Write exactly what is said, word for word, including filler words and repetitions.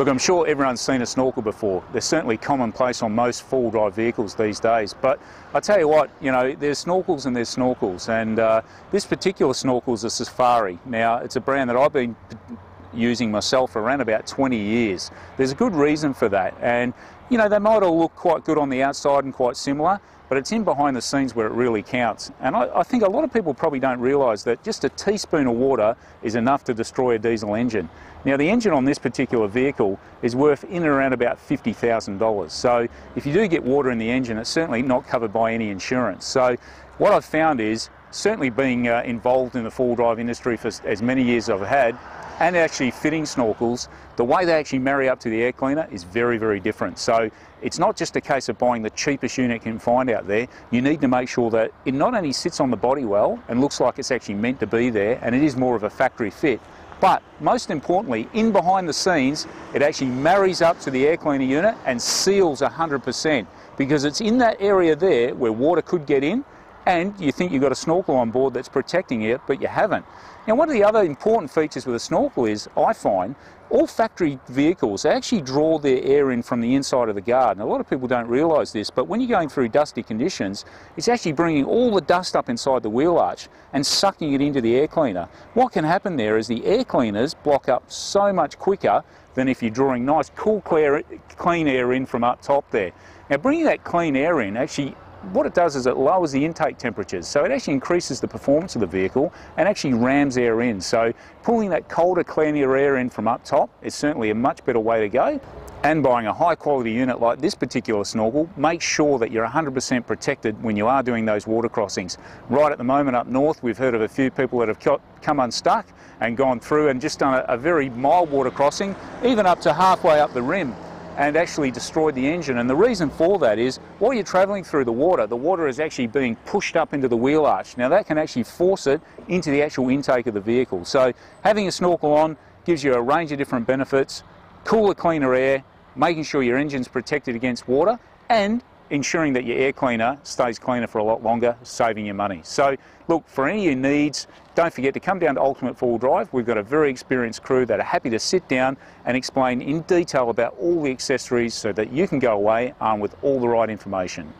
Look, I'm sure everyone's seen a snorkel before. They're certainly commonplace on most four-wheel drive vehicles these days. But I tell you what, you know, there's snorkels and there's snorkels. And uh, this particular snorkel is a Safari. Now, it's a brand that I've been using myself for around about twenty years. There's a good reason for that. And, you know, they might all look quite good on the outside and quite similar, but it's in behind the scenes where it really counts. And I, I think a lot of people probably don't realise that just a teaspoon of water is enough to destroy a diesel engine. Now, the engine on this particular vehicle is worth in and around about fifty thousand dollars. So if you do get water in the engine, it's certainly not covered by any insurance. So what I've found is, certainly being uh, involved in the four-wheel drive industry for as many years as I've had, and actually fitting snorkels, the way they actually marry up to the air cleaner is very, very different. So it's not just a case of buying the cheapest unit you can find out there. You need to make sure that it not only sits on the body well and looks like it's actually meant to be there, and it is more of a factory fit, but most importantly, in behind the scenes, it actually marries up to the air cleaner unit and seals one hundred percent, because it's in that area there where water could get in, and you think you've got a snorkel on board that's protecting it, but you haven't. Now, one of the other important features with a snorkel is, I find, all factory vehicles actually draw their air in from the inside of the guard. And a lot of people don't realise this, but when you're going through dusty conditions, it's actually bringing all the dust up inside the wheel arch and sucking it into the air cleaner. What can happen there is the air cleaners block up so much quicker than if you're drawing nice, cool, clear, clean air in from up top there. Now, bringing that clean air in actually, what it does is it lowers the intake temperatures, so it actually increases the performance of the vehicle and actually rams air in. So pulling that colder, cleaner air in from up top is certainly a much better way to go. And buying a high quality unit like this particular snorkel, make sure that you're one hundred percent protected when you are doing those water crossings. Right at the moment up north, we've heard of a few people that have come unstuck and gone through and just done a very mild water crossing, even up to halfway up the rim, and actually destroyed the engine. And the reason for that is, while you're travelling through the water, the water is actually being pushed up into the wheel arch. Now, that can actually force it into the actual intake of the vehicle. So having a snorkel on gives you a range of different benefits: cooler, cleaner air, making sure your engine's protected against water, and ensuring that your air cleaner stays cleaner for a lot longer, saving your money. So look, for any of your needs, don't forget to come down to Ultimate four-wheel Drive. We've got a very experienced crew that are happy to sit down and explain in detail about all the accessories so that you can go away armed with all the right information.